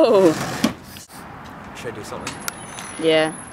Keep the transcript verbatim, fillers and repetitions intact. Whoa! Should I do something? Yeah.